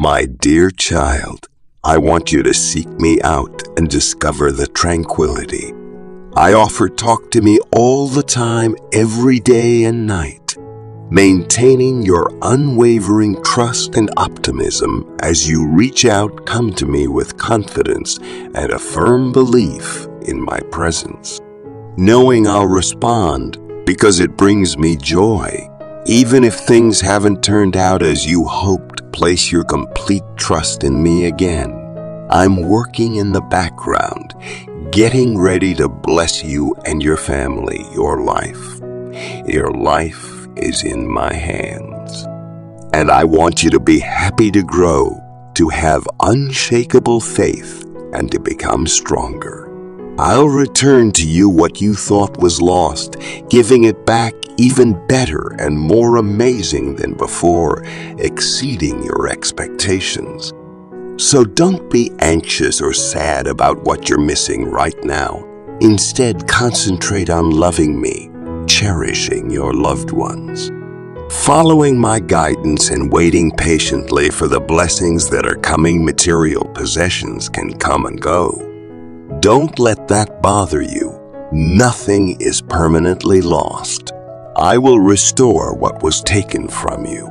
My dear child, I want you to seek me out and discover the tranquility. I offer talk to me all the time, every day and night, maintaining your unwavering trust and optimism as you reach out, come to me with confidence and a firm belief in my presence. Knowing I'll respond because it brings me joy. Even if things haven't turned out as you hoped, place your complete trust in me again. I'm working in the background, getting ready to bless you and your family, your life. Your life is in my hands. And I want you to be happy to grow, to have unshakable faith, and to become stronger. I'll return to you what you thought was lost, giving it back even better and more amazing than before, exceeding your expectations. So don't be anxious or sad about what you're missing right now. Instead, concentrate on loving me, cherishing your loved ones, following my guidance and waiting patiently for the blessings that are coming. Material possessions can come and go. Don't let that bother you. Nothing is permanently lost. I will restore what was taken from you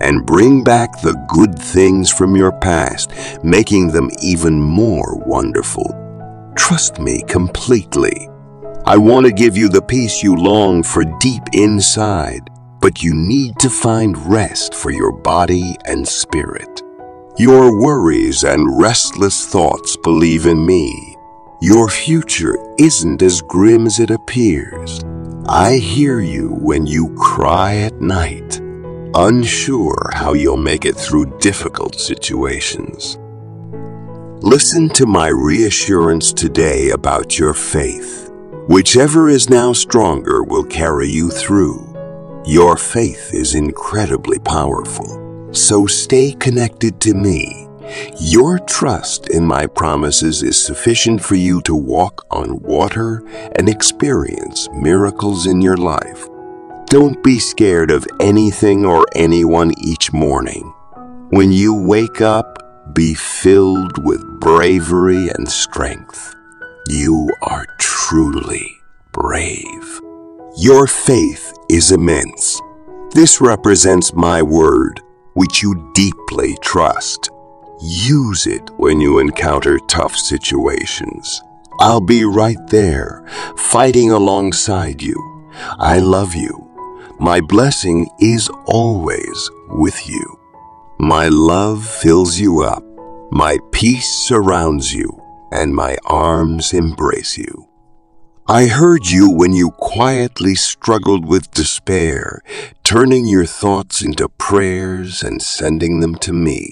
and bring back the good things from your past, making them even more wonderful. Trust me completely. I want to give you the peace you long for deep inside, but you need to find rest for your body and spirit. Your worries and restless thoughts, believe in me. Your future isn't as grim as it appears. I hear you when you cry at night, unsure how you'll make it through difficult situations. Listen to my reassurance today about your faith. Whichever is now stronger will carry you through. Your faith is incredibly powerful, so stay connected to me. Your trust in my promises is sufficient for you to walk on water and experience miracles in your life. Don't be scared of anything or anyone each morning. When you wake up, be filled with bravery and strength. You are truly brave. Your faith is immense. This represents my word, which you deeply trust. Use it when you encounter tough situations. I'll be right there, fighting alongside you. I love you. My blessing is always with you. My love fills you up. My peace surrounds you, and my arms embrace you. I heard you when you quietly struggled with despair, turning your thoughts into prayers and sending them to me.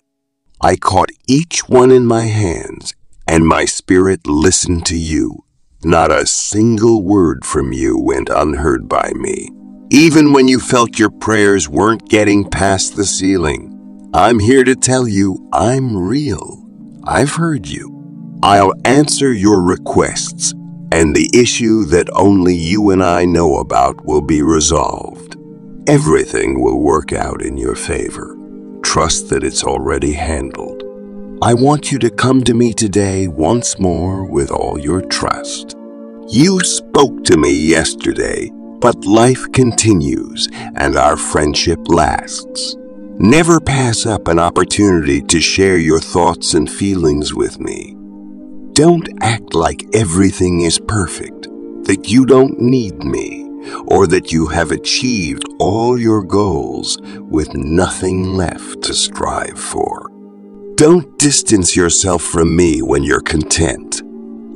I caught each one in my hands, and my spirit listened to you. Not a single word from you went unheard by me. Even when you felt your prayers weren't getting past the ceiling, I'm here to tell you I'm real. I've heard you. I'll answer your requests, and the issue that only you and I know about will be resolved. Everything will work out in your favor. Trust that it's already handled. I want you to come to me today once more with all your trust. You spoke to me yesterday, but life continues and our friendship lasts. Never pass up an opportunity to share your thoughts and feelings with me. Don't act like everything is perfect, that you don't need me, or that you have achieved all your goals with nothing left to strive for. Don't distance yourself from me when you're content.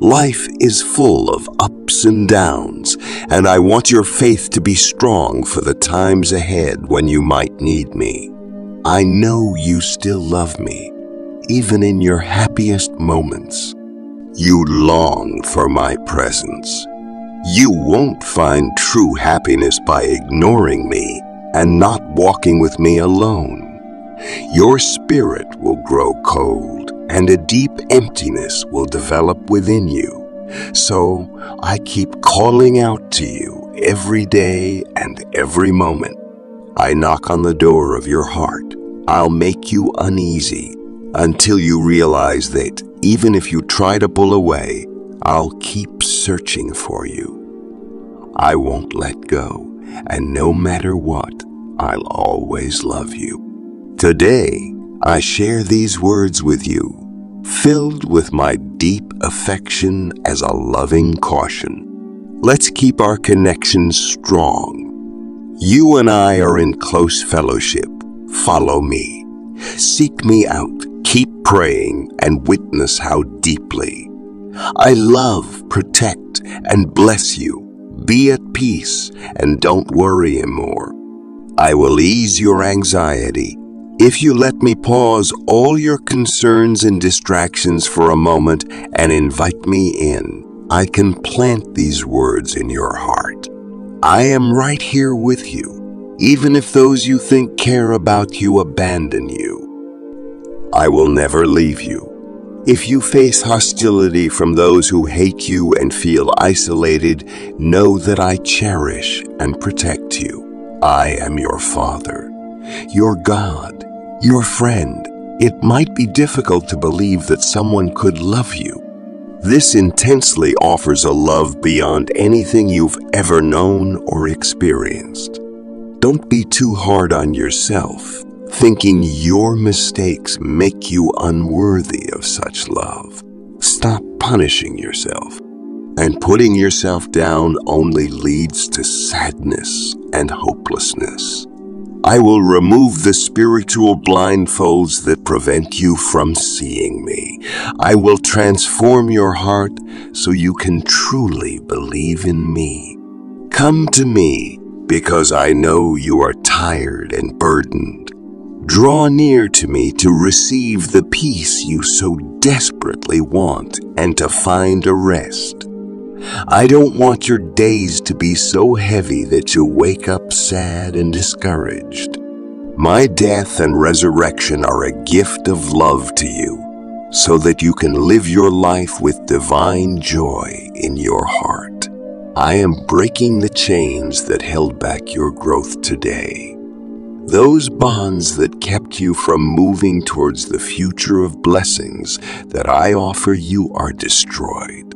Life is full of ups and downs, and I want your faith to be strong for the times ahead when you might need me. I know you still love me, even in your happiest moments. You long for my presence. You won't find true happiness by ignoring me and not walking with me alone. Your spirit will grow cold and a deep emptiness will develop within you. So I keep calling out to you every day and every moment. I knock on the door of your heart, I'll make you uneasy until you realize that even if you try to pull away, I'll keep searching for you. I won't let go, and no matter what, I'll always love you. Today, I share these words with you, filled with my deep affection as a loving caution. Let's keep our connection strong. You and I are in close fellowship. Follow me. Seek me out. Keep praying and witness how deeply I love, protect, and bless you. Be at peace and don't worry anymore. I will ease your anxiety. If you let me pause all your concerns and distractions for a moment and invite me in, I can plant these words in your heart. I am right here with you, even if those you think care about you abandon you. I will never leave you. If you face hostility from those who hate you and feel isolated, know that I cherish and protect you. I am your Father, your God, your friend. It might be difficult to believe that someone could love you. This intensely offers a love beyond anything you've ever known or experienced. Don't be too hard on yourself, thinking your mistakes make you unworthy of such love. Stop punishing yourself, and putting yourself down only leads to sadness and hopelessness. I will remove the spiritual blindfolds that prevent you from seeing me. I will transform your heart so you can truly believe in me. Come to me because I know you are tired and burdened. Draw near to me to receive the peace you so desperately want and to find a rest. I don't want your days to be so heavy that you wake up sad and discouraged. My death and resurrection are a gift of love to you, so that you can live your life with divine joy in your heart. I am breaking the chains that held back your growth today. Those bonds that kept you from moving towards the future of blessings that I offer you are destroyed.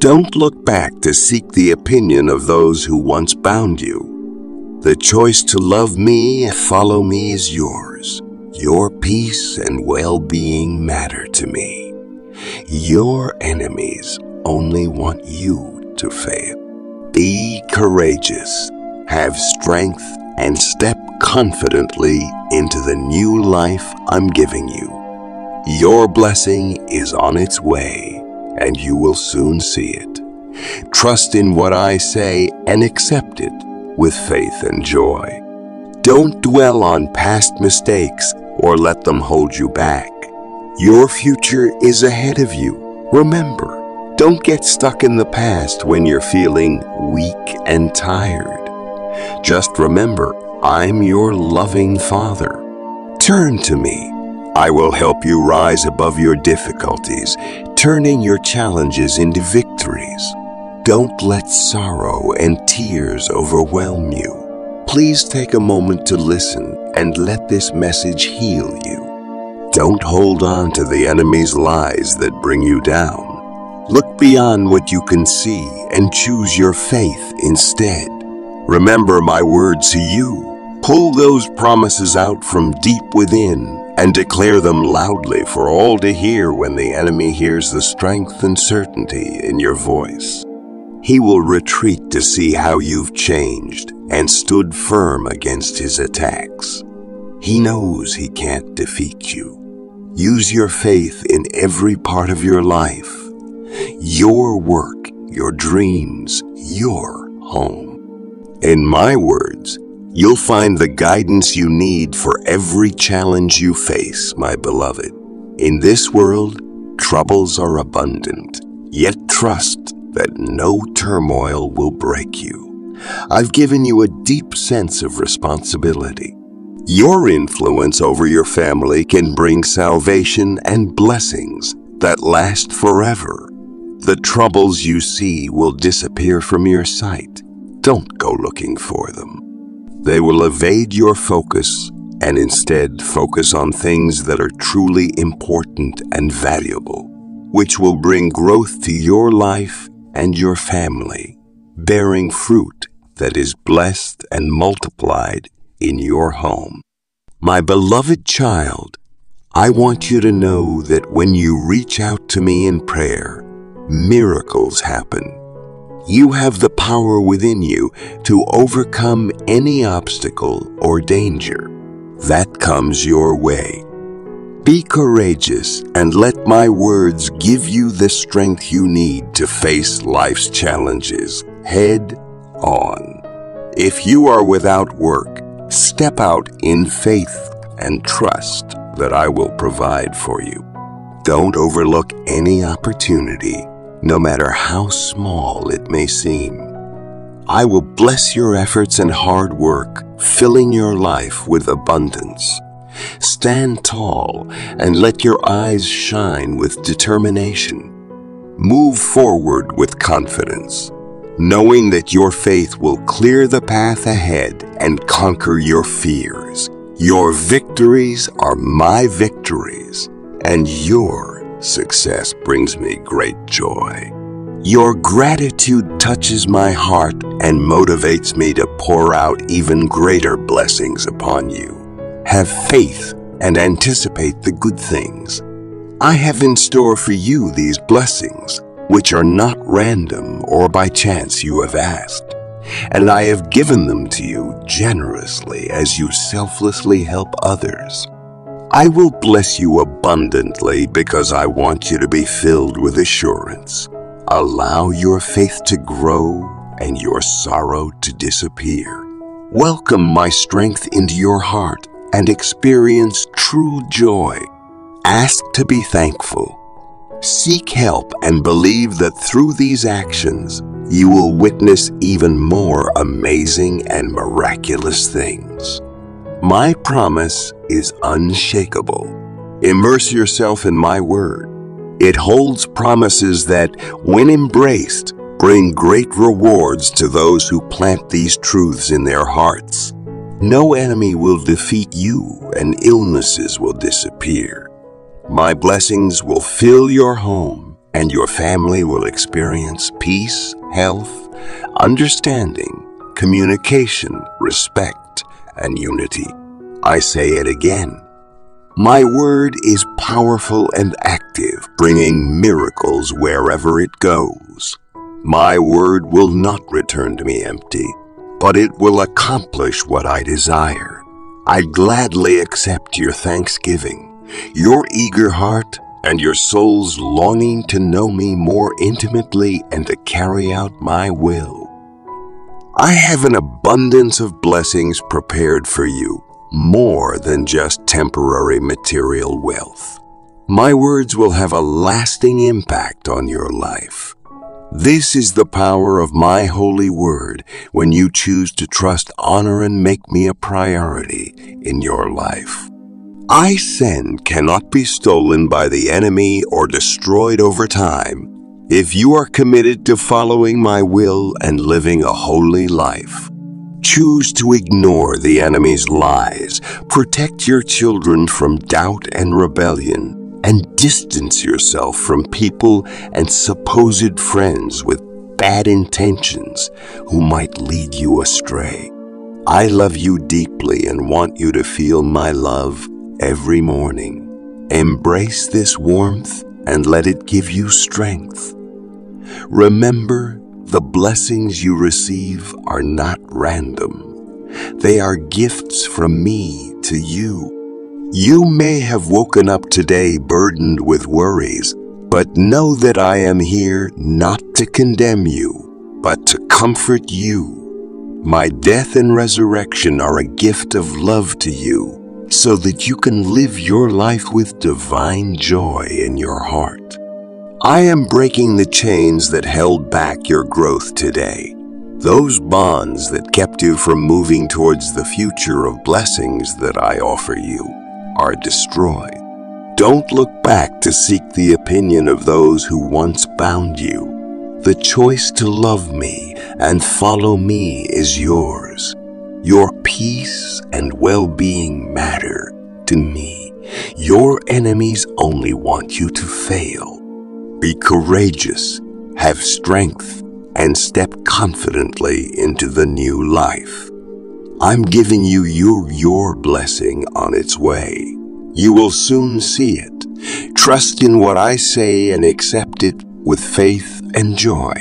Don't look back to seek the opinion of those who once bound you. The choice to love me and follow me is yours. Your peace and well-being matter to me. Your enemies only want you to fail. Be courageous, have strength, and step confidently into the new life I'm giving you. Your blessing is on its way, and you will soon see it. Trust in what I say and accept it with faith and joy. Don't dwell on past mistakes or let them hold you back. Your future is ahead of you. Remember, don't get stuck in the past when you're feeling weak and tired. Just remember, I'm your loving Father. Turn to me. I will help you rise above your difficulties, turning your challenges into victories. Don't let sorrow and tears overwhelm you. Please take a moment to listen and let this message heal you. Don't hold on to the enemy's lies that bring you down. Look beyond what you can see and choose your faith instead. Remember my words to you. Pull those promises out from deep within and declare them loudly for all to hear when the enemy hears the strength and certainty in your voice. He will retreat to see how you've changed and stood firm against his attacks. He knows he can't defeat you. Use your faith in every part of your life, your work, your dreams, your home. In my words, you'll find the guidance you need for every challenge you face, my beloved. In this world, troubles are abundant, yet trust that no turmoil will break you. I've given you a deep sense of responsibility. Your influence over your family can bring salvation and blessings that last forever. The troubles you see will disappear from your sight. Don't go looking for them. They will evade your focus and instead focus on things that are truly important and valuable, which will bring growth to your life and your family, bearing fruit that is blessed and multiplied in your home. My beloved child, I want you to know that when you reach out to me in prayer, miracles happen. You have the power within you to overcome any obstacle or danger that comes your way. Be courageous and let my words give you the strength you need to face life's challenges head on. If you are without work, step out in faith and trust that I will provide for you. Don't overlook any opportunity, no matter how small it may seem. I will bless your efforts and hard work, filling your life with abundance. Stand tall and let your eyes shine with determination. Move forward with confidence, knowing that your faith will clear the path ahead and conquer your fears. Your victories are my victories, and your success brings me great joy. Your gratitude touches my heart and motivates me to pour out even greater blessings upon you. Have faith and anticipate the good things I have in store for you. These blessings, which are not random or by chance, you have asked, and I have given them to you generously as you selflessly help others. I will bless you abundantly because I want you to be filled with assurance. Allow your faith to grow and your sorrow to disappear. Welcome my strength into your heart and experience true joy. Ask to be thankful. Seek help and believe that through these actions, you will witness even more amazing and miraculous things. My promise is unshakable. Immerse yourself in my word. It holds promises that, when embraced, bring great rewards to those who plant these truths in their hearts. No enemy will defeat you, and illnesses will disappear. My blessings will fill your home, and your family will experience peace, health, understanding, communication, respect, and unity. I say it again. My word is powerful and active, bringing miracles wherever it goes. My word will not return to me empty, but it will accomplish what I desire. I gladly accept your thanksgiving, your eager heart, and your soul's longing to know me more intimately and to carry out my will. I have an abundance of blessings prepared for you, more than just temporary material wealth. My words will have a lasting impact on your life. This is the power of my holy word when you choose to trust, honor, and make me a priority in your life. I send cannot be stolen by the enemy or destroyed over time. If you are committed to following my will and living a holy life, choose to ignore the enemy's lies, protect your children from doubt and rebellion, and distance yourself from people and supposed friends with bad intentions who might lead you astray. I love you deeply and want you to feel my love every morning. Embrace this warmth and let it give you strength. Remember, the blessings you receive are not random. They are gifts from me to you. You may have woken up today burdened with worries, but know that I am here not to condemn you, but to comfort you. My death and resurrection are a gift of love to you, so that you can live your life with divine joy in your heart. I am breaking the chains that held back your growth today. Those bonds that kept you from moving towards the future of blessings that I offer you are destroyed. Don't look back to seek the opinion of those who once bound you. The choice to love me and follow me is yours. Your peace and well-being matter to me. Your enemies only want you to fail. Be courageous, have strength, and step confidently into the new life. I'm giving you your blessing on its way. You will soon see it. Trust in what I say and accept it with faith and joy.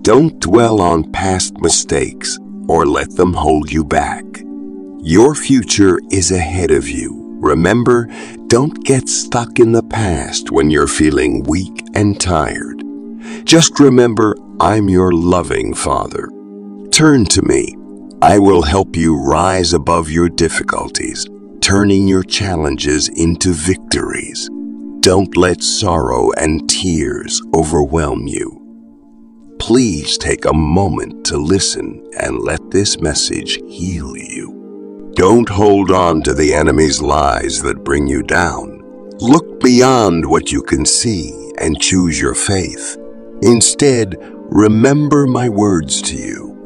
Don't dwell on past mistakes or let them hold you back. Your future is ahead of you. Remember, don't get stuck in the past when you're feeling weak and tired. Just remember, I'm your loving Father. Turn to me. I will help you rise above your difficulties, turning your challenges into victories. Don't let sorrow and tears overwhelm you. Please take a moment to listen and let this message heal you. Don't hold on to the enemy's lies that bring you down. Look beyond what you can see and choose your faith. Instead, remember my words to you.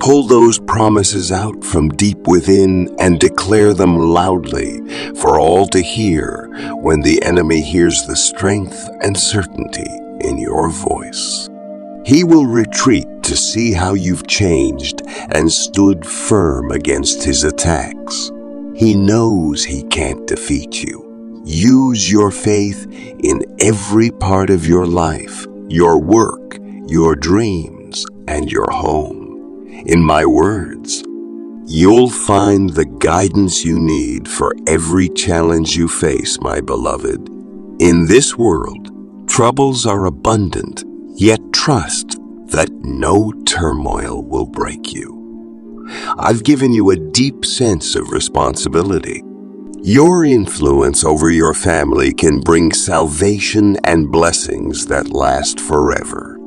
Pull those promises out from deep within and declare them loudly for all to hear when the enemy hears the strength and certainty in your voice. He will retreat to see how you've changed and stood firm against his attacks. He knows he can't defeat you. Use your faith in every part of your life, your work, your dreams, and your home. In my words, you'll find the guidance you need for every challenge you face, my beloved. In this world, troubles are abundant, yet trust that no turmoil will break you. I've given you a deep sense of responsibility. Your influence over your family can bring salvation and blessings that last forever.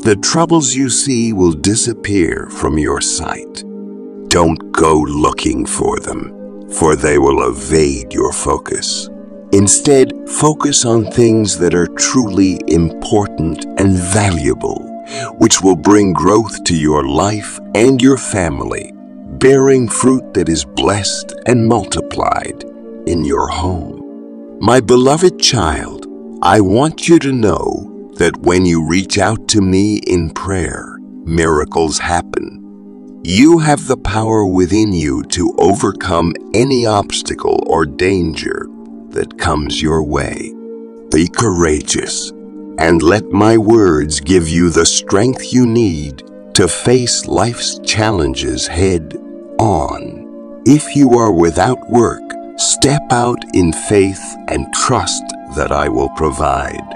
The troubles you see will disappear from your sight. Don't go looking for them, for they will evade your focus. Instead, focus on things that are truly important and valuable, which will bring growth to your life and your family, bearing fruit that is blessed and multiplied in your home. My beloved child, I want you to know that when you reach out to me in prayer, miracles happen. You have the power within you to overcome any obstacle or danger that comes your way. Be courageous and let my words give you the strength you need to face life's challenges head on. If you are without work, step out in faith and trust that I will provide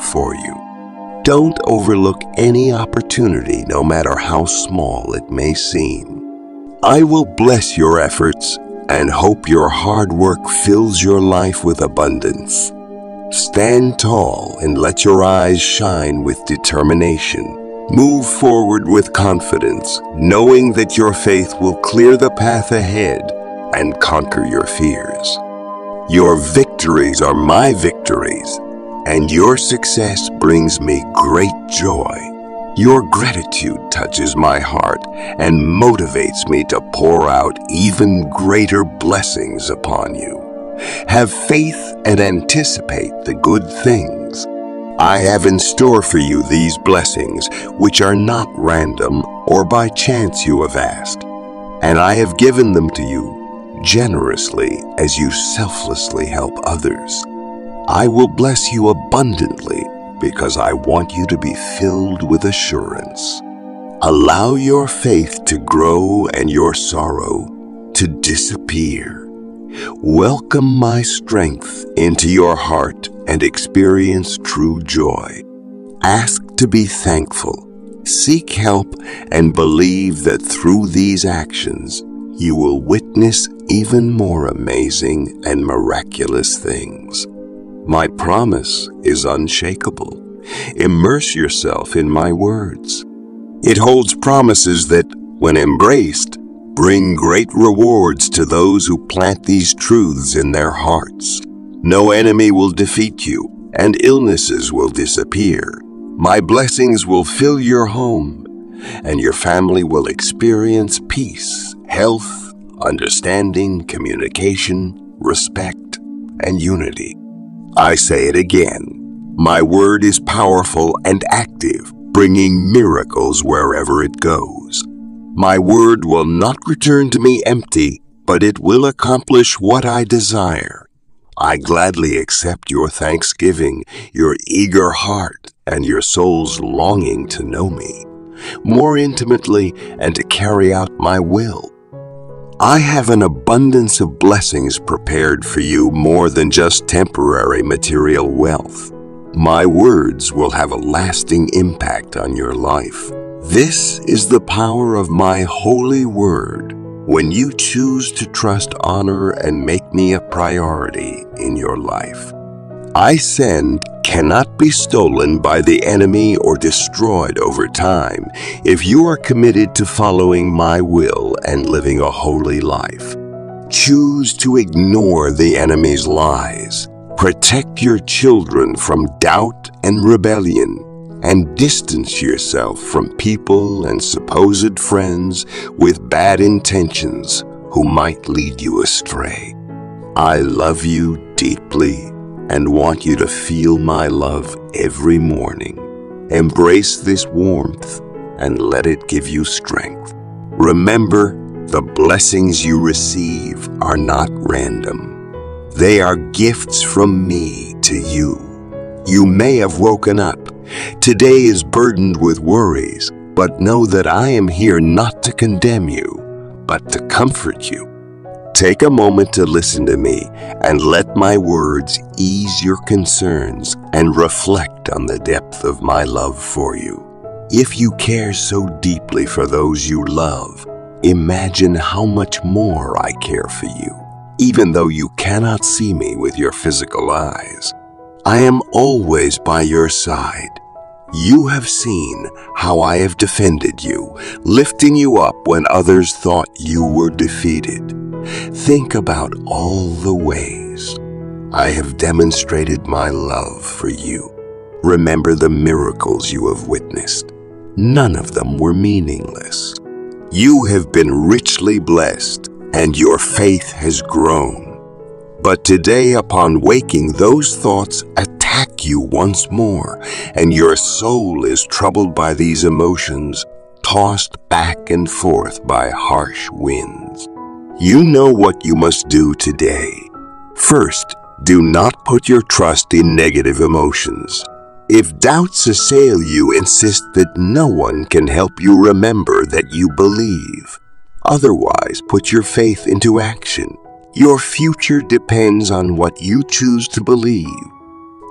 for you. Don't overlook any opportunity, no matter how small it may seem. I will bless your efforts and hope your hard work fills your life with abundance. Stand tall and let your eyes shine with determination. Move forward with confidence, knowing that your faith will clear the path ahead and conquer your fears. Your victories are my victories, and your success brings me great joy. Your gratitude touches my heart and motivates me to pour out even greater blessings upon you. Have faith and anticipate the good things I have in store for you. These blessings, which are not random or by chance, you have asked, and I have given them to you generously as you selflessly help others. I will bless you abundantly because I want you to be filled with assurance. Allow your faith to grow and your sorrow to disappear. Welcome my strength into your heart and experience true joy. Ask to be thankful, seek help, and believe that through these actions you will witness even more amazing and miraculous things. My promise is unshakable. Immerse yourself in my words. It holds promises that, when embraced, bring great rewards to those who plant these truths in their hearts. No enemy will defeat you, and illnesses will disappear. My blessings will fill your home, and your family will experience peace, health, understanding, communication, respect, and unity. I say it again, my word is powerful and active, bringing miracles wherever it goes. My word will not return to me empty, but it will accomplish what I desire. I gladly accept your thanksgiving, your eager heart, and your soul's longing to know me more intimately and to carry out my will. I have an abundance of blessings prepared for you more than just temporary material wealth. My words will have a lasting impact on your life. This is the power of my holy word. When you choose to trust, honor, and make me a priority in your life, I send cannot be stolen by the enemy or destroyed over time if you are committed to following my will and living a holy life. Choose to ignore the enemy's lies. Protect your children from doubt and rebellion, and distance yourself from people and supposed friends with bad intentions who might lead you astray. I love you deeply and want you to feel my love every morning. Embrace this warmth and let it give you strength. Remember, the blessings you receive are not random. They are gifts from me to you. You may have woken up. Today is burdened with worries, but know that I am here not to condemn you, but to comfort you. Take a moment to listen to me and let my words ease your concerns and reflect on the depth of my love for you. If you care so deeply for those you love, imagine how much more I care for you, even though you cannot see me with your physical eyes. I am always by your side. You have seen how I have defended you, lifting you up when others thought you were defeated. Think about all the ways I have demonstrated my love for you. Remember the miracles you have witnessed. None of them were meaningless. You have been richly blessed, and your faith has grown. But today, upon waking, those thoughts attack you once more, and your soul is troubled by these emotions, tossed back and forth by harsh winds. You know what you must do today. First, do not put your trust in negative emotions. If doubts assail you, insist that no one can help you remember that you believe. Otherwise, put your faith into action. Your future depends on what you choose to believe.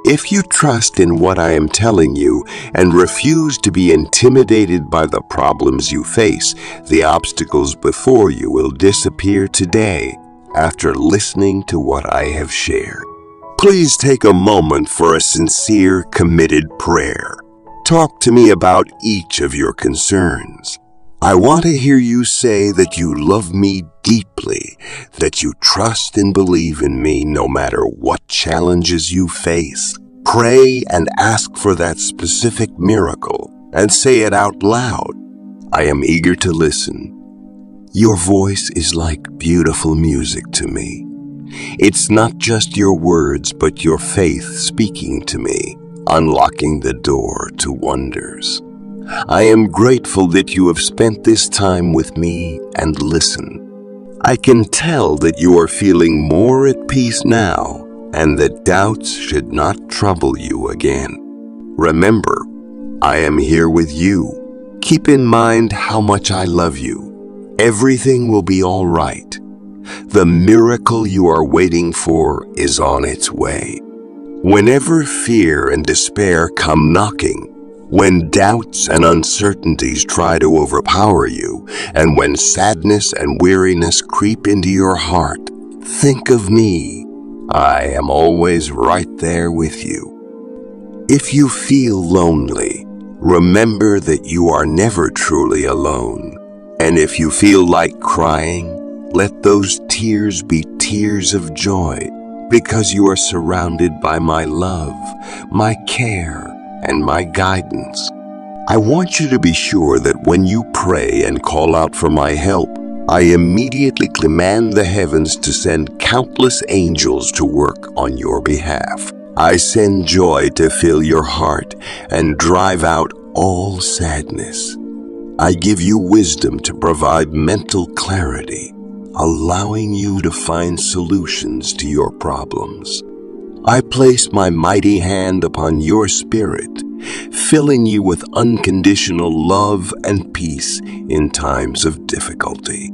If you trust in what I am telling you and refuse to be intimidated by the problems you face, the obstacles before you will disappear today after listening to what I have shared. Please take a moment for a sincere, committed prayer. Talk to me about each of your concerns. I want to hear you say that you love me deeply, that you trust and believe in me no matter what challenges you face. Pray and ask for that specific miracle and say it out loud. I am eager to listen. Your voice is like beautiful music to me. It's not just your words, but your faith speaking to me, unlocking the door to wonders. I am grateful that you have spent this time with me and listen. I can tell that you are feeling more at peace now and that doubts should not trouble you again. Remember, I am here with you. Keep in mind how much I love you. Everything will be all right. The miracle you are waiting for is on its way. Whenever fear and despair come knocking, when doubts and uncertainties try to overpower you, and when sadness and weariness creep into your heart, think of me. I am always right there with you. If you feel lonely, remember that you are never truly alone. And if you feel like crying, let those tears be tears of joy, because you are surrounded by my love, my care, and my guidance. I want you to be sure that when you pray and call out for my help, I immediately command the heavens to send countless angels to work on your behalf. I send joy to fill your heart and drive out all sadness. I give you wisdom to provide mental clarity, allowing you to find solutions to your problems. I place my mighty hand upon your spirit, filling you with unconditional love and peace in times of difficulty.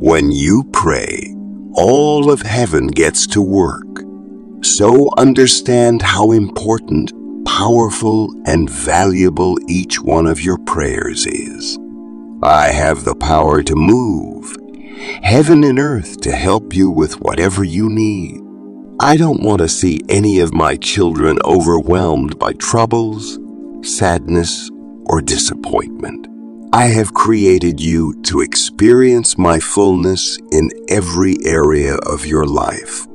When you pray, all of heaven gets to work. So understand how important, powerful, and valuable each one of your prayers is. I have the power to move heaven and earth to help you with whatever you need. I don't want to see any of my children overwhelmed by troubles, sadness, or disappointment. I have created you to experience my fullness in every area of your life.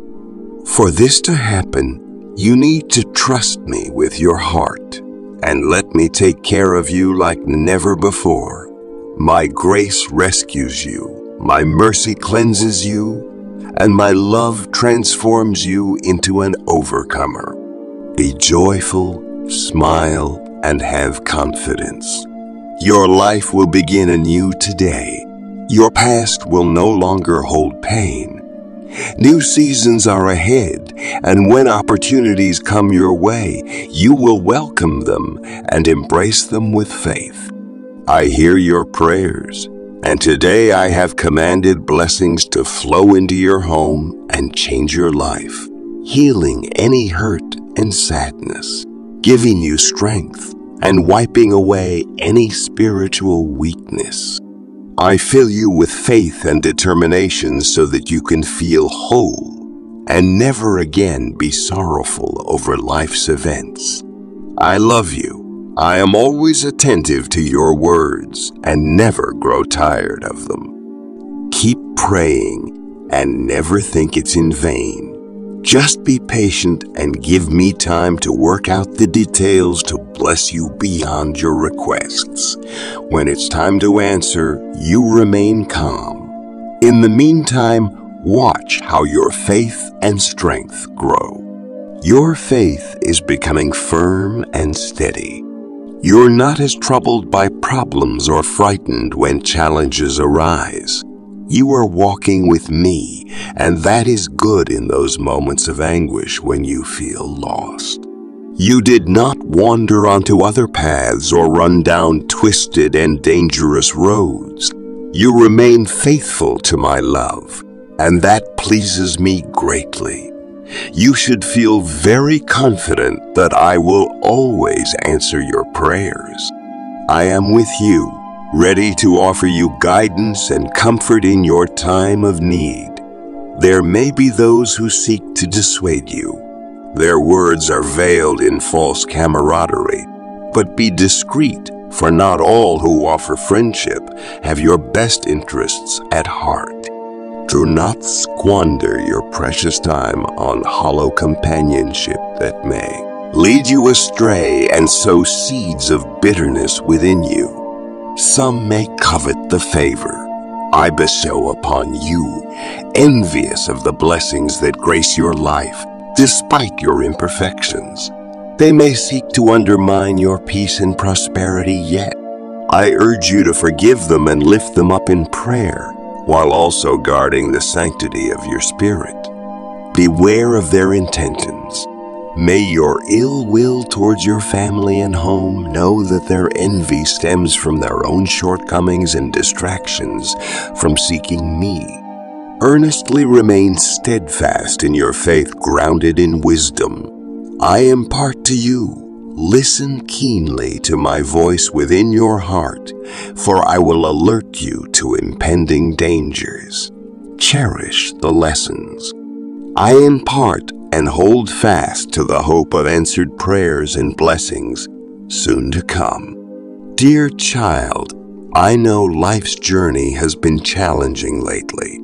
For this to happen, you need to trust me with your heart and let me take care of you like never before. My grace rescues you, my mercy cleanses you, and my love transforms you into an overcomer. Be joyful, smile, and have confidence. Your life will begin anew today. Your past will no longer hold pain. New seasons are ahead, and when opportunities come your way, you will welcome them and embrace them with faith. I hear your prayers. And today I have commanded blessings to flow into your home and change your life, healing any hurt and sadness, giving you strength, and wiping away any spiritual weakness. I fill you with faith and determination so that you can feel whole and never again be sorrowful over life's events. I love you. I am always attentive to your words and never grow tired of them. Keep praying and never think it's in vain. Just be patient and give me time to work out the details to bless you beyond your requests. When it's time to answer, you remain calm. In the meantime, watch how your faith and strength grow. Your faith is becoming firm and steady. You're not as troubled by problems or frightened when challenges arise. You are walking with me, and that is good in those moments of anguish when you feel lost. You did not wander onto other paths or run down twisted and dangerous roads. You remain faithful to my love, and that pleases me greatly. You should feel very confident that I will always answer your prayers. I am with you, ready to offer you guidance and comfort in your time of need. There may be those who seek to dissuade you. Their words are veiled in false camaraderie, but be discreet, for not all who offer friendship have your best interests at heart. Do not squander your precious time on hollow companionship that may lead you astray and sow seeds of bitterness within you. Some may covet the favor I bestow upon you, envious of the blessings that grace your life, despite your imperfections. They may seek to undermine your peace and prosperity yet. I urge you to forgive them and lift them up in prayer, while also guarding the sanctity of your spirit. Beware of their intentions. May your ill will towards your family and home know that their envy stems from their own shortcomings and distractions from seeking me. Earnestly remain steadfast in your faith, grounded in wisdom. I impart to you. Listen keenly to my voice within your heart, for I will alert you to impending dangers. Cherish the lessons I impart and hold fast to the hope of answered prayers and blessings soon to come. Dear child, I know life's journey has been challenging lately.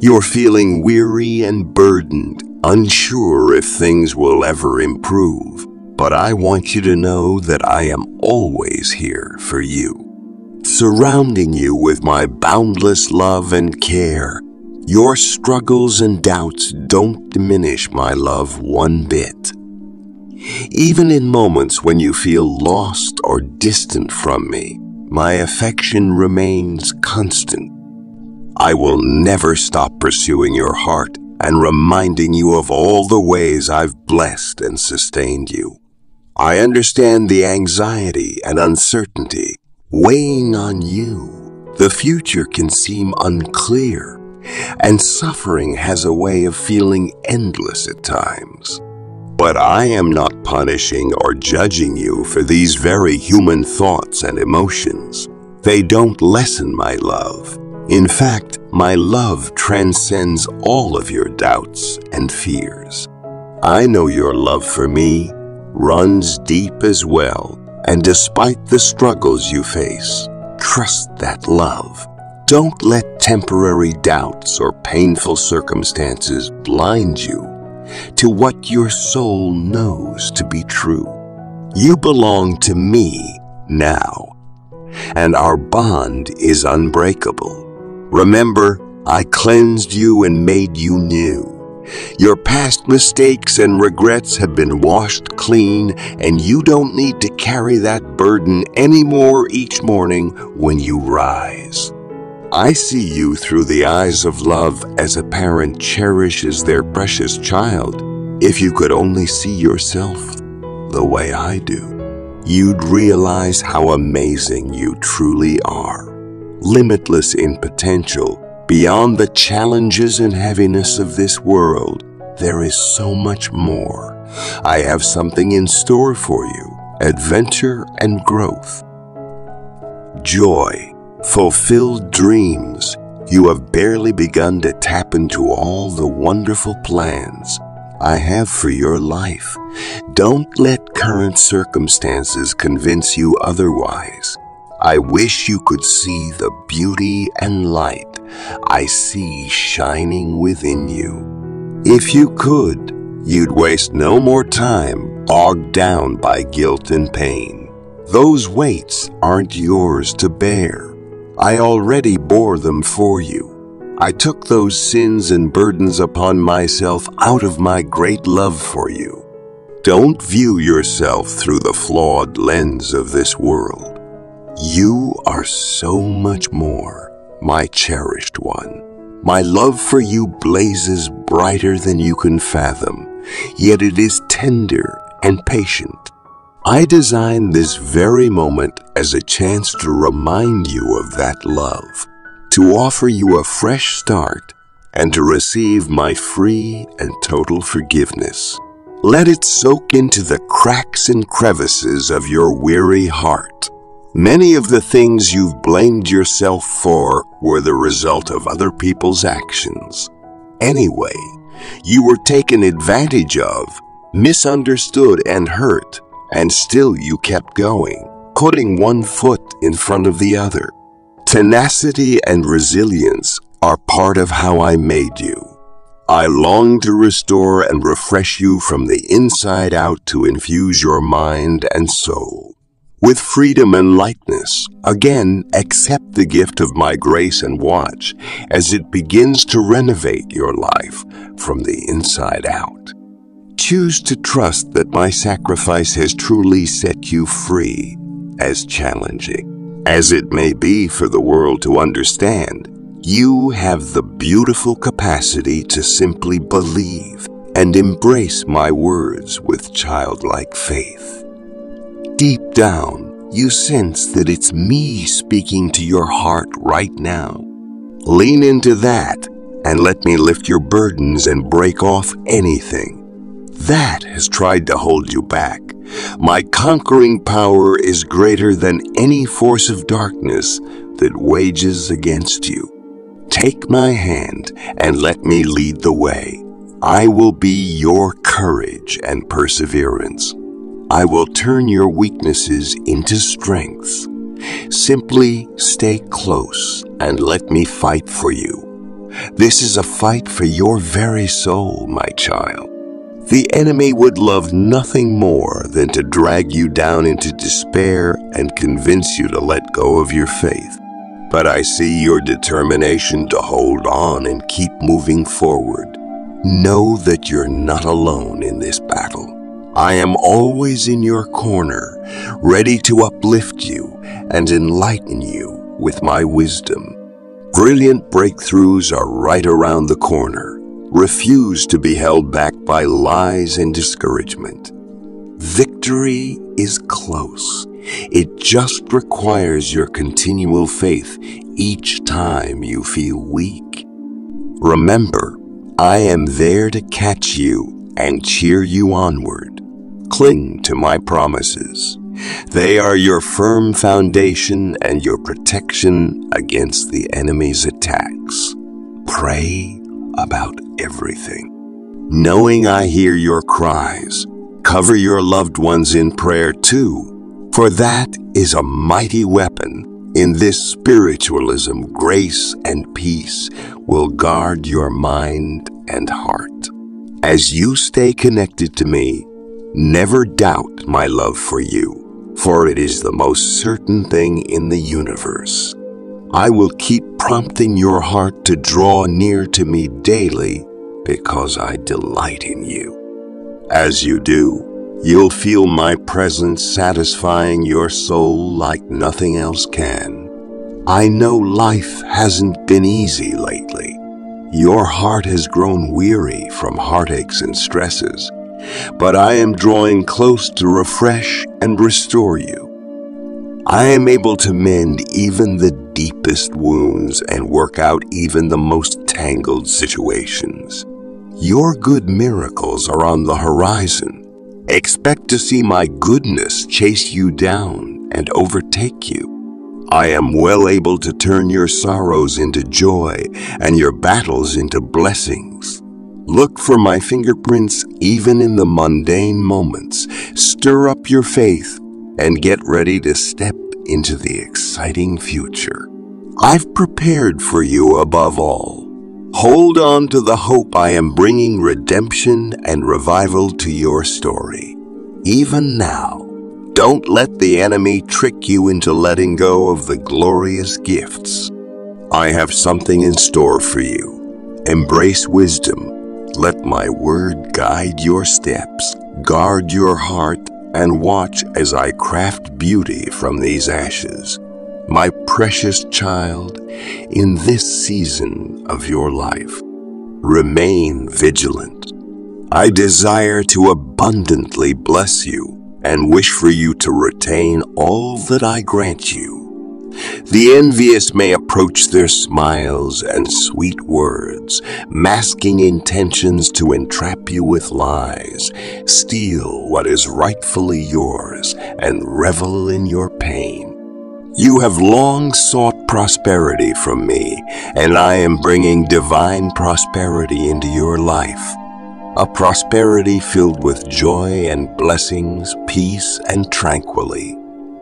You're feeling weary and burdened, unsure if things will ever improve. But I want you to know that I am always here for you. surrounding you with my boundless love and care. Your struggles and doubts don't diminish my love one bit. Even in moments when you feel lost or distant from me, my affection remains constant. I will never stop pursuing your heart and reminding you of all the ways I've blessed and sustained you. I understand the anxiety and uncertainty weighing on you. The future can seem unclear, and suffering has a way of feeling endless at times. But I am not punishing or judging you for these very human thoughts and emotions. They don't lessen my love. In fact, my love transcends all of your doubts and fears. I know your love for me runs deep as well, and despite the struggles you face, trust that love. Don't let temporary doubts or painful circumstances blind you to what your soul knows to be true. You belong to me now, and our bond is unbreakable. Remember, I cleansed you and made you new. Your past mistakes and regrets have been washed clean, and you don't need to carry that burden anymore each morning when you rise. I see you through the eyes of love as a parent cherishes their precious child. If you could only see yourself the way I do, you'd realize how amazing you truly are. Limitless in potential, beyond the challenges and heaviness of this world, there is so much more. I have something in store for you, adventure and growth. Joy, fulfilled dreams. You have barely begun to tap into all the wonderful plans I have for your life. Don't let current circumstances convince you otherwise. I wish you could see the beauty and light I see shining within you. If you could, you'd waste no more time bogged down by guilt and pain. Those weights aren't yours to bear. I already bore them for you. I took those sins and burdens upon myself out of my great love for you. Don't view yourself through the flawed lens of this world. You are so much more, my cherished one. My love for you blazes brighter than you can fathom, yet it is tender and patient. I designed this very moment as a chance to remind you of that love, to offer you a fresh start, and to receive my free and total forgiveness. Let it soak into the cracks and crevices of your weary heart. Many of the things you've blamed yourself for were the result of other people's actions. Anyway, you were taken advantage of, misunderstood and hurt, and still you kept going, putting one foot in front of the other. Tenacity and resilience are part of how I made you. I long to restore and refresh you from the inside out to infuse your mind and soul with freedom and lightness. Again, accept the gift of my grace and watch as it begins to renovate your life from the inside out. Choose to trust that my sacrifice has truly set you free, as challenging as it may be for the world to understand. You have the beautiful capacity to simply believe and embrace my words with childlike faith. Deep down, you sense that it's me speaking to your heart right now. Lean into that and let me lift your burdens and break off anything that has tried to hold you back. My conquering power is greater than any force of darkness that wages against you. Take my hand and let me lead the way. I will be your courage and perseverance. I will turn your weaknesses into strengths. Simply stay close and let me fight for you. This is a fight for your very soul, my child. The enemy would love nothing more than to drag you down into despair and convince you to let go of your faith. But I see your determination to hold on and keep moving forward. Know that you're not alone in this battle. I am always in your corner, ready to uplift you and enlighten you with my wisdom. Brilliant breakthroughs are right around the corner. Refuse to be held back by lies and discouragement. Victory is close. It just requires your continual faith each time you feel weak. Remember, I am there to catch you and cheer you onward. Cling to my promises. They are your firm foundation and your protection against the enemy's attacks. Pray about everything. Knowing I hear your cries, cover your loved ones in prayer too, for that is a mighty weapon. In this spiritualism, grace and peace will guard your mind and heart. As you stay connected to me, never doubt my love for you, for it is the most certain thing in the universe. I will keep prompting your heart to draw near to me daily because I delight in you. As you do, you'll feel my presence satisfying your soul like nothing else can. I know life hasn't been easy lately. Your heart has grown weary from heartaches and stresses, but I am drawing close to refresh and restore you. I am able to mend even the deepest wounds and work out even the most tangled situations. Your good miracles are on the horizon. Expect to see my goodness chase you down and overtake you. I am well able to turn your sorrows into joy and your battles into blessings. Look for my fingerprints even in the mundane moments. Stir up your faith and get ready to step into the exciting future. I've prepared for you above all. Hold on to the hope I am bringing redemption and revival to your story. Even now, don't let the enemy trick you into letting go of the glorious gifts. I have something in store for you. Embrace wisdom. Let my word guide your steps, guard your heart, and watch as I craft beauty from these ashes. My precious child, in this season of your life, remain vigilant. I desire to abundantly bless you and wish for you to retain all that I grant you. The envious may approach their smiles and sweet words, masking intentions to entrap you with lies, steal what is rightfully yours, and revel in your pain. You have long sought prosperity from me, and I am bringing divine prosperity into your life. A prosperity filled with joy and blessings, peace and tranquility,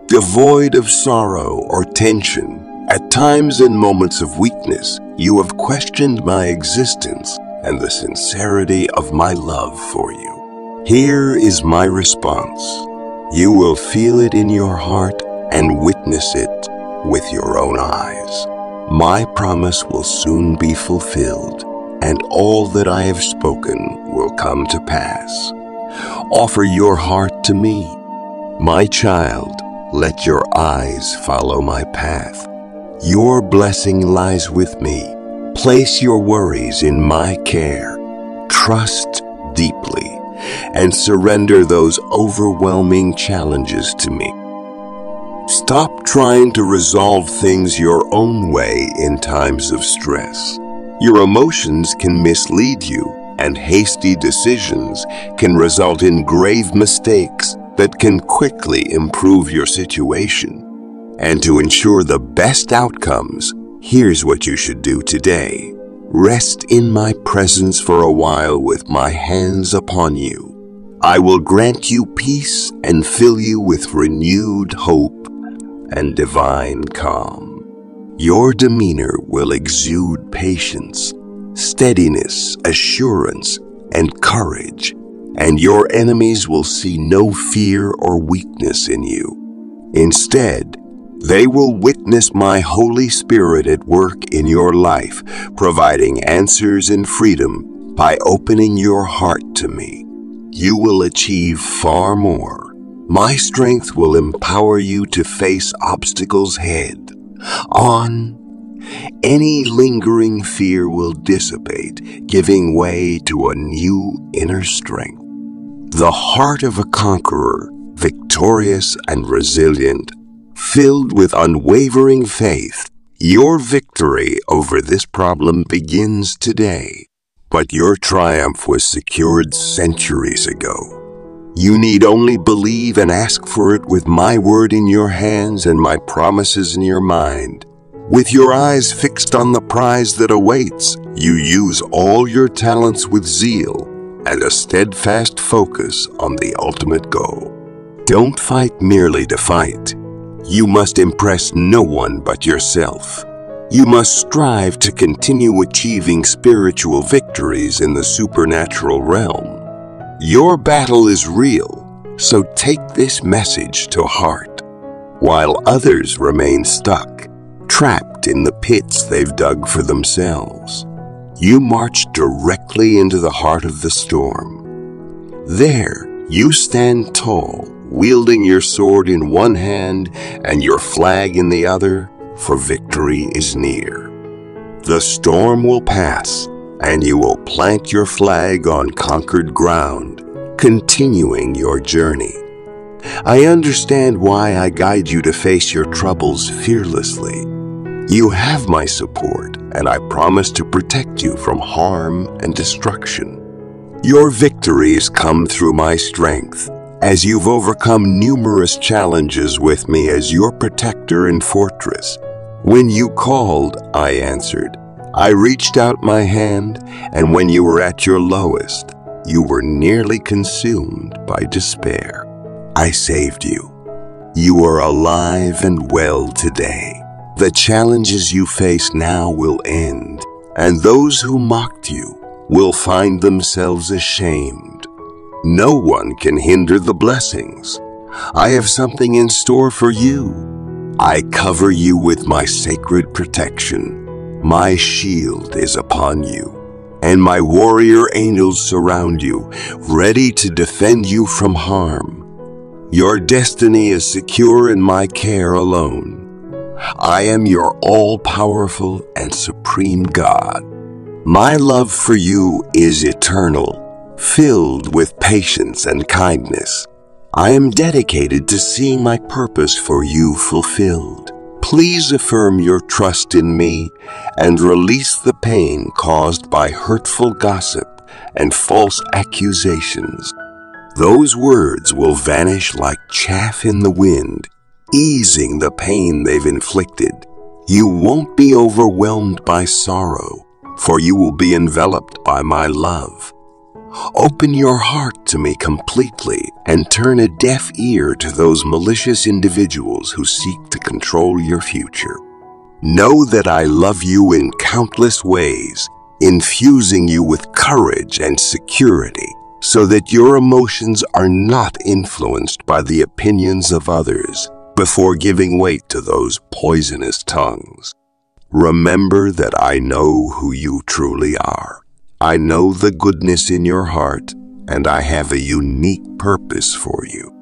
devoid of sorrow or tension. At times and moments of weakness, you have questioned my existence and the sincerity of my love for you. Here is my response. You will feel it in your heart and witness it with your own eyes. My promise will soon be fulfilled, and all that I have spoken will come to pass. Offer your heart to me. My child, let your eyes follow my path. Your blessing lies with me. Place your worries in my care. Trust deeply and surrender those overwhelming challenges to me. Stop trying to resolve things your own way in times of stress. Your emotions can mislead you, and hasty decisions can result in grave mistakes that can quickly improve your situation. And to ensure the best outcomes, here's what you should do today. Rest in my presence for a while with my hands upon you. I will grant you peace and fill you with renewed hope and divine calm. Your demeanor will exude patience, steadiness, assurance, and courage, and your enemies will see no fear or weakness in you. Instead, they will witness my Holy Spirit at work in your life, providing answers and freedom by opening your heart to me. You will achieve far more. My strength will empower you to face obstacles head on. Any lingering fear will dissipate, giving way to a new inner strength. The heart of a conqueror, victorious and resilient, filled with unwavering faith. Your victory over this problem begins today, but your triumph was secured centuries ago. You need only believe and ask for it with my word in your hands and my promises in your mind. With your eyes fixed on the prize that awaits, you use all your talents with zeal and a steadfast focus on the ultimate goal. Don't fight merely to fight. You must impress no one but yourself. You must strive to continue achieving spiritual victories in the supernatural realm. Your battle is real, so take this message to heart. While others remain stuck, trapped in the pits they've dug for themselves, you march directly into the heart of the storm. There, you stand tall, wielding your sword in one hand and your flag in the other, for victory is near. The storm will pass, and you will plant your flag on conquered ground, continuing your journey. I understand why I guide you to face your troubles fearlessly. You have my support, and I promise to protect you from harm and destruction. Your victories come through my strength, as you've overcome numerous challenges with me as your protector and fortress. When you called, I answered. I reached out my hand, and when you were at your lowest, you were nearly consumed by despair. I saved you. You are alive and well today. The challenges you face now will end, and those who mocked you will find themselves ashamed. No one can hinder the blessings. I have something in store for you. I cover you with my sacred protection. My shield is upon you, and my warrior angels surround you, ready to defend you from harm. Your destiny is secure in my care alone. I am your all-powerful and supreme God. My love for you is eternal, filled with patience and kindness. I am dedicated to seeing my purpose for you fulfilled. Please affirm your trust in me and release the pain caused by hurtful gossip and false accusations. Those words will vanish like chaff in the wind, easing the pain they've inflicted. You won't be overwhelmed by sorrow, for you will be enveloped by my love. Open your heart to me completely and turn a deaf ear to those malicious individuals who seek to control your future. Know that I love you in countless ways, infusing you with courage and security, so that your emotions are not influenced by the opinions of others, before giving weight to those poisonous tongues. Remember that I know who you truly are. I know the goodness in your heart, and I have a unique purpose for you.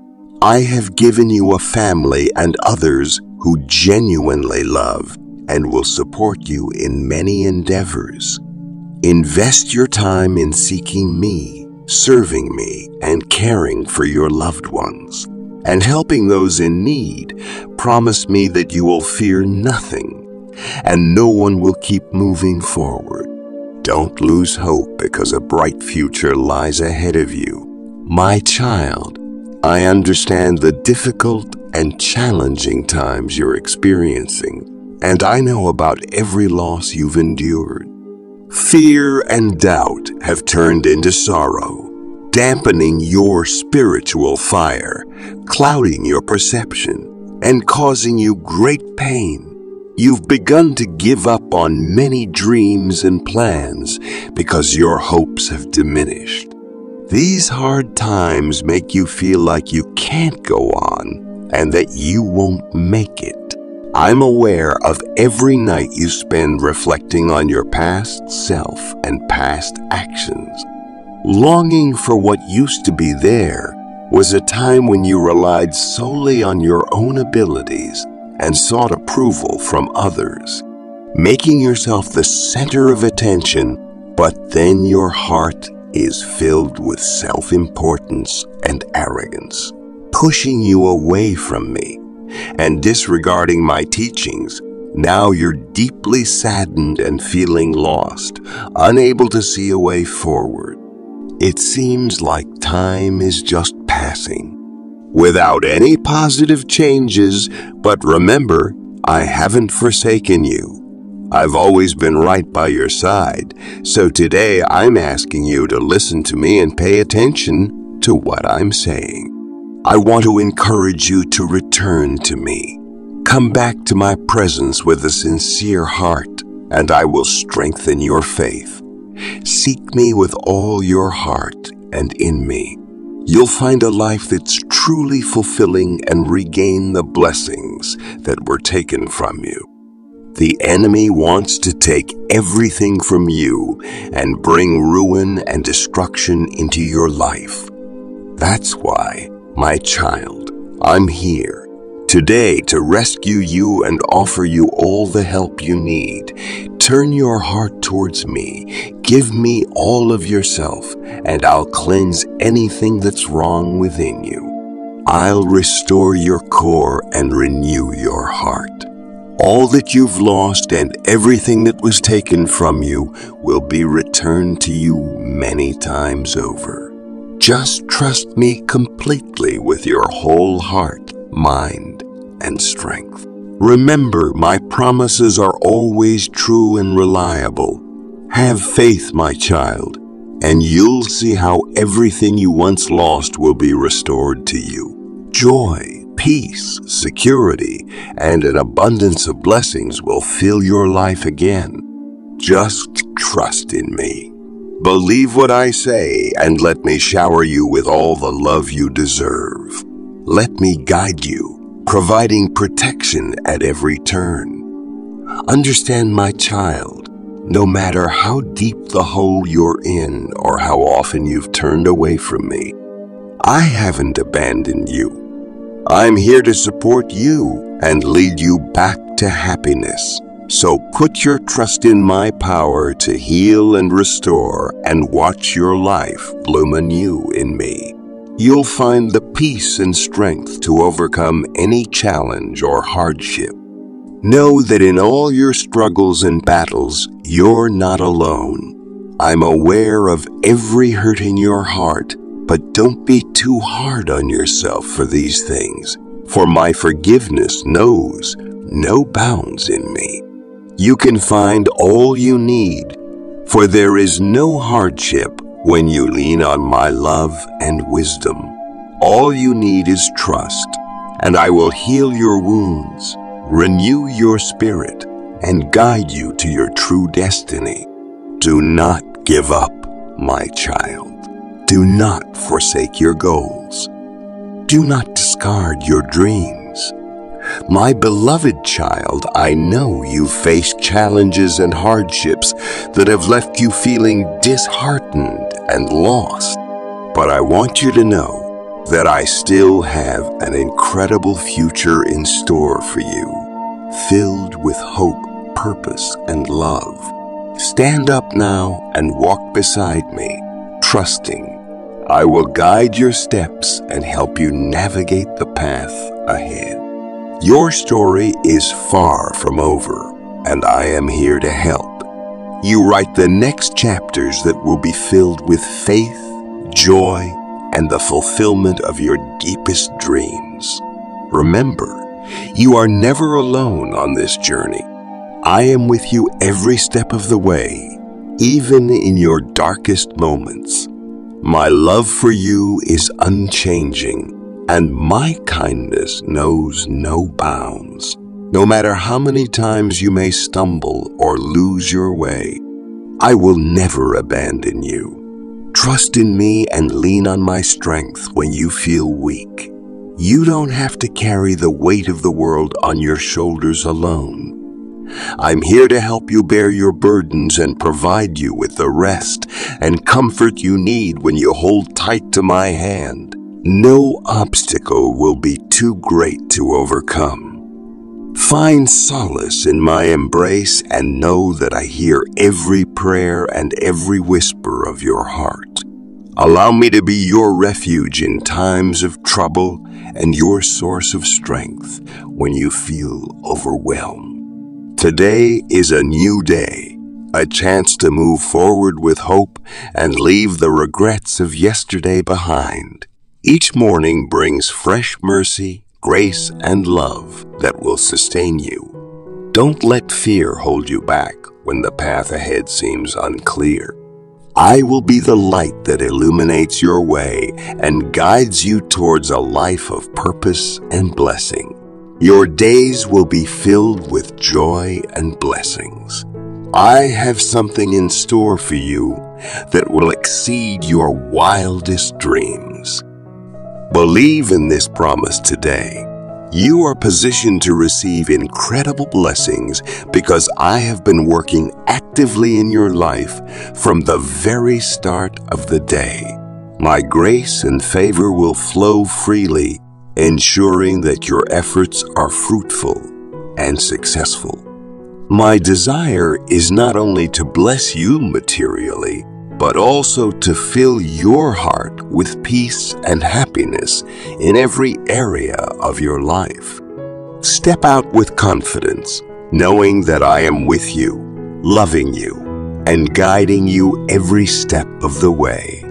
I have given you a family and others who genuinely love and will support you in many endeavors. Invest your time in seeking me, serving me, and caring for your loved ones, and helping those in need. Promise me that you will fear nothing, and no one will keep moving forward. Don't lose hope, because a bright future lies ahead of you. My child, I understand the difficult and challenging times you're experiencing, and I know about every loss you've endured. Fear and doubt have turned into sorrow, dampening your spiritual fire, clouding your perception, and causing you great pain. You've begun to give up on many dreams and plans because your hopes have diminished. These hard times make you feel like you can't go on and that you won't make it. I'm aware of every night you spend reflecting on your past self and past actions. Longing for what used to be there was a time when you relied solely on your own abilities and sought approval from others, making yourself the center of attention, but then your heart is filled with self-importance and arrogance, pushing you away from me and disregarding my teachings. Now you're deeply saddened and feeling lost, unable to see a way forward. It seems like time is just passing, without any positive changes, but remember, I haven't forsaken you. I've always been right by your side, so today I'm asking you to listen to me and pay attention to what I'm saying. I want to encourage you to return to me. Come back to my presence with a sincere heart, and I will strengthen your faith. Seek me with all your heart and in me. You'll find a life that's truly fulfilling and regain the blessings that were taken from you. The enemy wants to take everything from you and bring ruin and destruction into your life. That's why, my child, I'm here today to rescue you and offer you all the help you need. Turn your heart towards me, give me all of yourself, and I'll cleanse anything that's wrong within you. I'll restore your core and renew your heart. All that you've lost and everything that was taken from you will be returned to you many times over. Just trust me completely with your whole heart, mind, and strength. Remember, my promises are always true and reliable. Have faith, my child, and you'll see how everything you once lost will be restored to you. Joy, peace, security, and an abundance of blessings will fill your life again. Just trust in me. Believe what I say, and let me shower you with all the love you deserve. Let me guide you, providing protection at every turn. Understand, my child, no matter how deep the hole you're in or how often you've turned away from me, I haven't abandoned you. I'm here to support you and lead you back to happiness. So put your trust in my power to heal and restore and watch your life bloom anew in me. You'll find the peace and strength to overcome any challenge or hardship. Know that in all your struggles and battles, you're not alone. I'm aware of every hurt in your heart, but don't be too hard on yourself for these things, for my forgiveness knows no bounds in me. You can find all you need, for there is no hardship when you lean on my love and wisdom. All you need is trust, and I will heal your wounds, renew your spirit, and guide you to your true destiny. Do not give up, my child. Do not forsake your goals. Do not discard your dreams. My beloved child, I know you've faced challenges and hardships that have left you feeling disheartened and lost. But I want you to know that I still have an incredible future in store for you, filled with hope, purpose, and love. Stand up now and walk beside me, trusting. I will guide your steps and help you navigate the path ahead. Your story is far from over, and I am here to help. You write the next chapters that will be filled with faith, joy, and the fulfillment of your deepest dreams. Remember, you are never alone on this journey. I am with you every step of the way, even in your darkest moments. My love for you is unchanging, and my kindness knows no bounds. No matter how many times you may stumble or lose your way, I will never abandon you. Trust in me and lean on my strength when you feel weak. You don't have to carry the weight of the world on your shoulders alone. I'm here to help you bear your burdens and provide you with the rest and comfort you need when you hold tight to my hand. No obstacle will be too great to overcome. Find solace in my embrace and know that I hear every prayer and every whisper of your heart. Allow me to be your refuge in times of trouble and your source of strength when you feel overwhelmed. Today is a new day, a chance to move forward with hope and leave the regrets of yesterday behind. Each morning brings fresh mercy, grace, and love that will sustain you. Don't let fear hold you back when the path ahead seems unclear. I will be the light that illuminates your way and guides you towards a life of purpose and blessing. Your days will be filled with joy and blessings. I have something in store for you that will exceed your wildest dreams. Believe in this promise today. You are positioned to receive incredible blessings because I have been working actively in your life from the very start of the day. My grace and favor will flow freely, ensuring that your efforts are fruitful and successful. My desire is not only to bless you materially, but also to fill your heart with peace and happiness in every area of your life. Step out with confidence, knowing that I am with you, loving you, and guiding you every step of the way.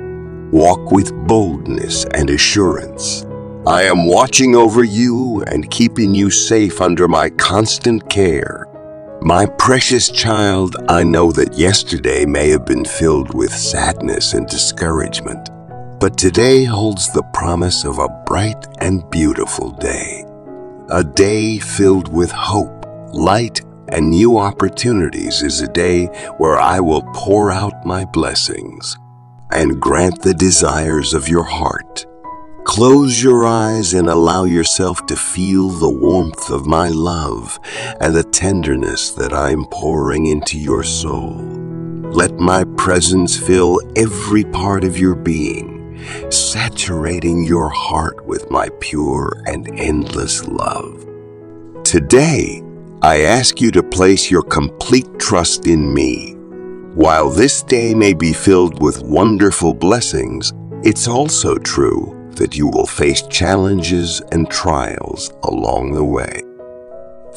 Walk with boldness and assurance. I am watching over you and keeping you safe under my constant care. My precious child, I know that yesterday may have been filled with sadness and discouragement, but today holds the promise of a bright and beautiful day. A day filled with hope, light, and new opportunities is a day where I will pour out my blessings and grant the desires of your heart. Close your eyes and allow yourself to feel the warmth of my love and the tenderness that I am pouring into your soul. Let my presence fill every part of your being, saturating your heart with my pure and endless love. Today, I ask you to place your complete trust in me. While this day may be filled with wonderful blessings, it's also true that you will face challenges and trials along the way.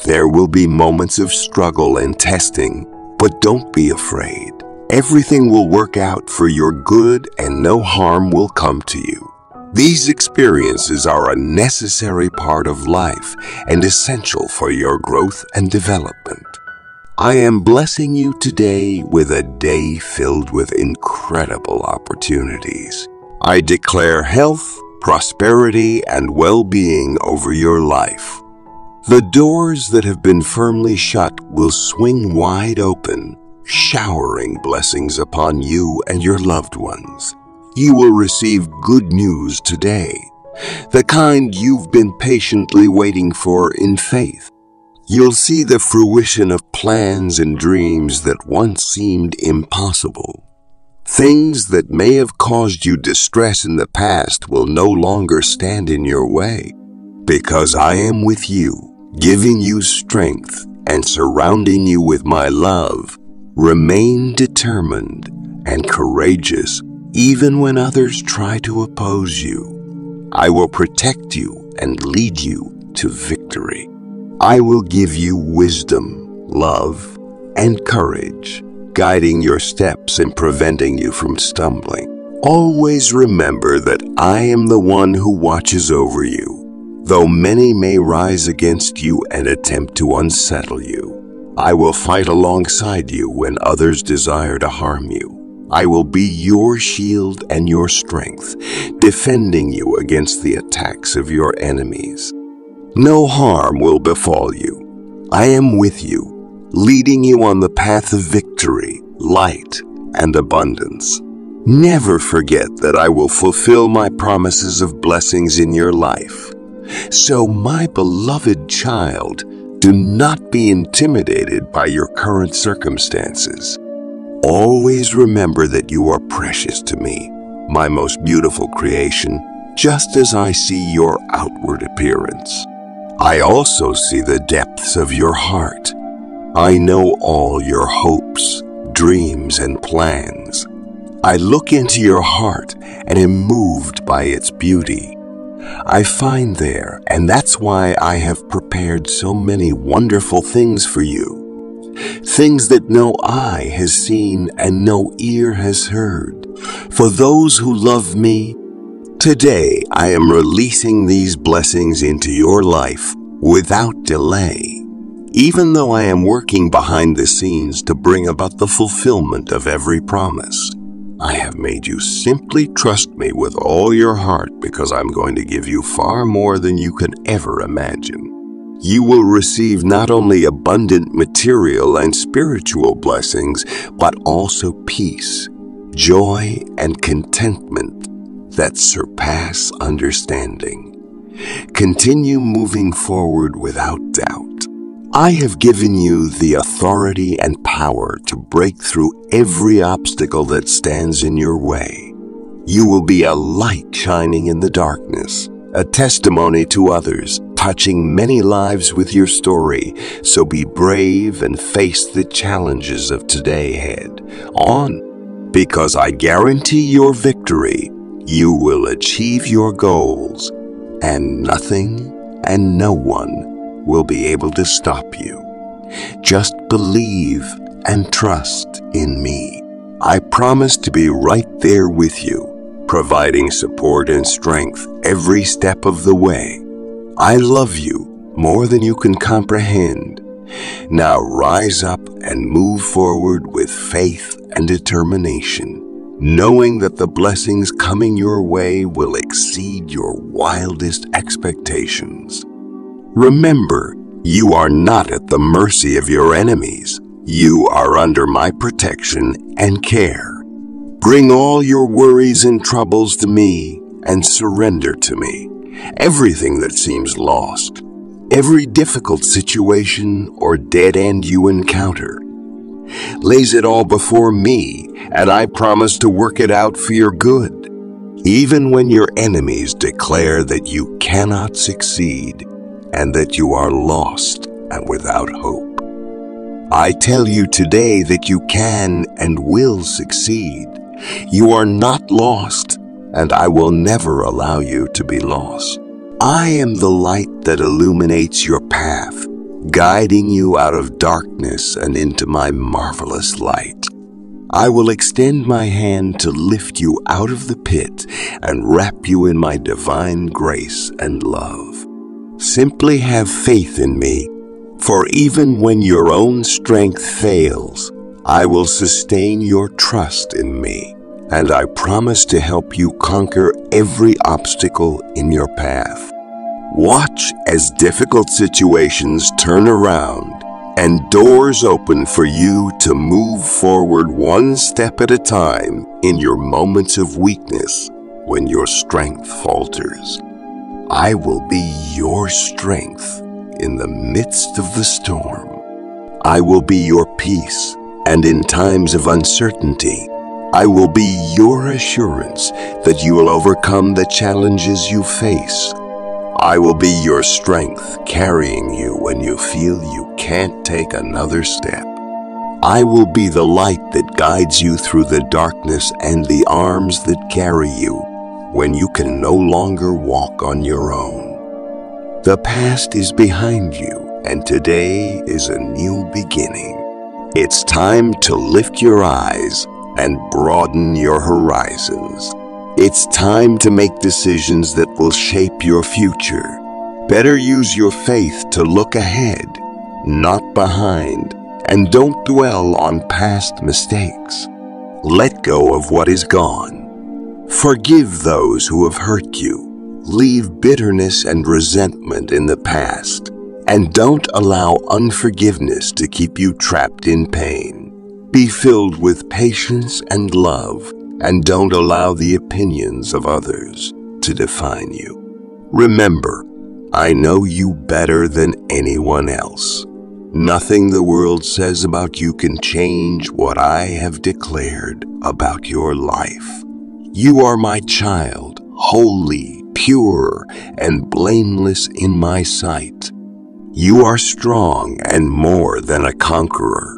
There will be moments of struggle and testing, but don't be afraid. Everything will work out for your good and no harm will come to you. These experiences are a necessary part of life and essential for your growth and development. I am blessing you today with a day filled with incredible opportunities. I declare health, prosperity, and well-being over your life. The doors that have been firmly shut will swing wide open, showering blessings upon you and your loved ones. You will receive good news today, the kind you've been patiently waiting for in faith. You'll see the fruition of plans and dreams that once seemed impossible. Things that may have caused you distress in the past will no longer stand in your way, because I am with you, giving you strength and surrounding you with my love. Remain determined and courageous, even when others try to oppose you. I will protect you and lead you to victory. I will give you wisdom, love, and courage, guiding your steps and preventing you from stumbling. Always remember that I am the one who watches over you. Though many may rise against you and attempt to unsettle you, I will fight alongside you when others desire to harm you. I will be your shield and your strength, defending you against the attacks of your enemies. No harm will befall you. I am with you, leading you on the path of victory, light, and abundance. Never forget that I will fulfill my promises of blessings in your life. So, my beloved child, do not be intimidated by your current circumstances. Always remember that you are precious to me, my most beautiful creation, just as I see your outward appearance. I also see the depths of your heart. I know all your hopes, dreams, and plans. I look into your heart and am moved by its beauty. I find there, and that's why I have prepared so many wonderful things for you. Things that no eye has seen and no ear has heard. For those who love me, today I am releasing these blessings into your life without delay. Even though I am working behind the scenes to bring about the fulfillment of every promise, I have made you simply trust me with all your heart because I'm going to give you far more than you can ever imagine. You will receive not only abundant material and spiritual blessings, but also peace, joy, and contentment that surpass understanding. Continue moving forward without doubt. I have given you the authority and power to break through every obstacle that stands in your way. You will be a light shining in the darkness, a testimony to others, touching many lives with your story. So be brave and face the challenges of today head on, because I guarantee your victory. You will achieve your goals, and nothing and no one will be able to stop you. Just believe and trust in me. I promise to be right there with you, providing support and strength every step of the way. I love you more than you can comprehend. Now rise up and move forward with faith and determination, knowing that the blessings coming your way will exceed your wildest expectations. Remember, you are not at the mercy of your enemies. You are under my protection and care. Bring all your worries and troubles to me and surrender to me. Everything that seems lost, every difficult situation or dead end you encounter, lays it all before me, and I promise to work it out for your good. Even when your enemies declare that you cannot succeed, and that you are lost and without hope, I tell you today that you can and will succeed. You are not lost, and I will never allow you to be lost. I am the light that illuminates your path, guiding you out of darkness and into my marvelous light. I will extend my hand to lift you out of the pit and wrap you in my divine grace and love. Simply have faith in me, for even when your own strength fails, I will sustain your trust in me, and I promise to help you conquer every obstacle in your path. Watch as difficult situations turn around and doors open for you to move forward one step at a time in your moments of weakness when your strength falters. I will be your strength in the midst of the storm. I will be your peace, and in times of uncertainty, I will be your assurance that you will overcome the challenges you face. I will be your strength, carrying you when you feel you can't take another step. I will be the light that guides you through the darkness and the arms that carry you when you can no longer walk on your own. The past is behind you, and today is a new beginning. It's time to lift your eyes and broaden your horizons. It's time to make decisions that will shape your future. Better use your faith to look ahead, not behind, and don't dwell on past mistakes. Let go of what is gone. Forgive those who have hurt you. Leave bitterness and resentment in the past, and don't allow unforgiveness to keep you trapped in pain. Be filled with patience and love, and don't allow the opinions of others to define you. Remember, I know you better than anyone else. Nothing the world says about you can change what I have declared about your life. You are my child, holy, pure, and blameless in my sight. You are strong and more than a conqueror.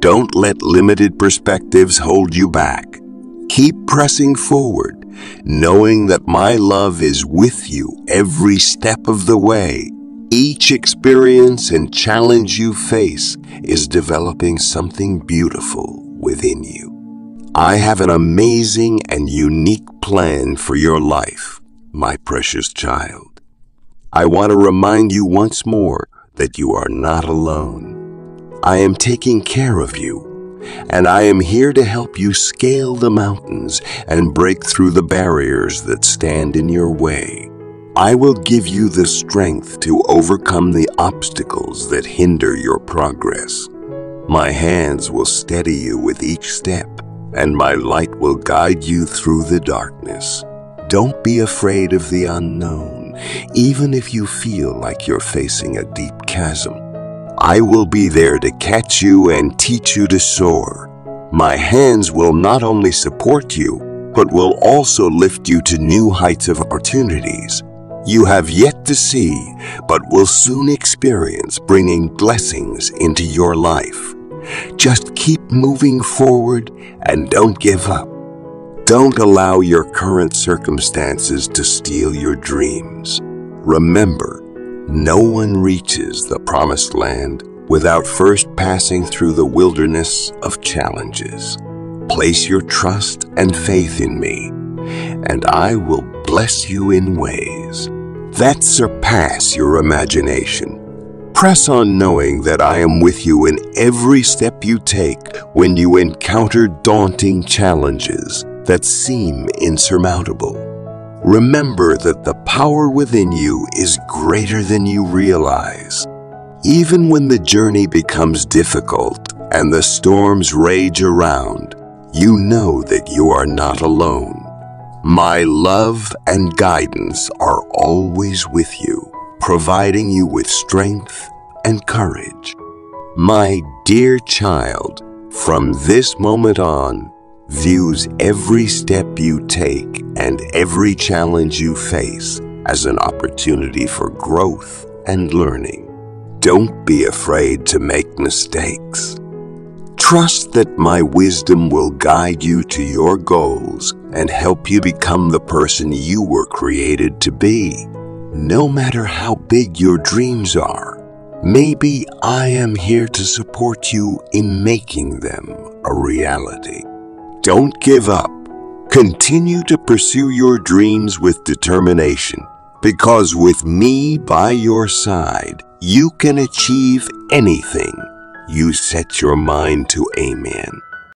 Don't let limited perspectives hold you back. Keep pressing forward, knowing that my love is with you every step of the way. Each experience and challenge you face is developing something beautiful within you. I have an amazing and unique plan for your life, my precious child. I want to remind you once more that you are not alone. I am taking care of you, and I am here to help you scale the mountains and break through the barriers that stand in your way. I will give you the strength to overcome the obstacles that hinder your progress. My hands will steady you with each step, and my light will guide you through the darkness. Don't be afraid of the unknown, even if you feel like you're facing a deep chasm. I will be there to catch you and teach you to soar. My hands will not only support you, but will also lift you to new heights of opportunities. You have yet to see, but will soon experience, bringing blessings into your life. Just keep moving forward and don't give up. Don't allow your current circumstances to steal your dreams. Remember, no one reaches the promised land without first passing through the wilderness of challenges. Place your trust and faith in me, and I will bless you in ways that surpass your imagination. Press on, knowing that I am with you in every step you take when you encounter daunting challenges that seem insurmountable. Remember that the power within you is greater than you realize. Even when the journey becomes difficult and the storms rage around, you know that you are not alone. My love and guidance are always with you, providing you with strength and courage. My dear child, from this moment on, views every step you take and every challenge you face as an opportunity for growth and learning. Don't be afraid to make mistakes. Trust that my wisdom will guide you to your goals and help you become the person you were created to be. No matter how big your dreams are, maybe I am here to support you in making them a reality. Don't give up. Continue to pursue your dreams with determination, because with me by your side, you can achieve anything you set your mind to aim in.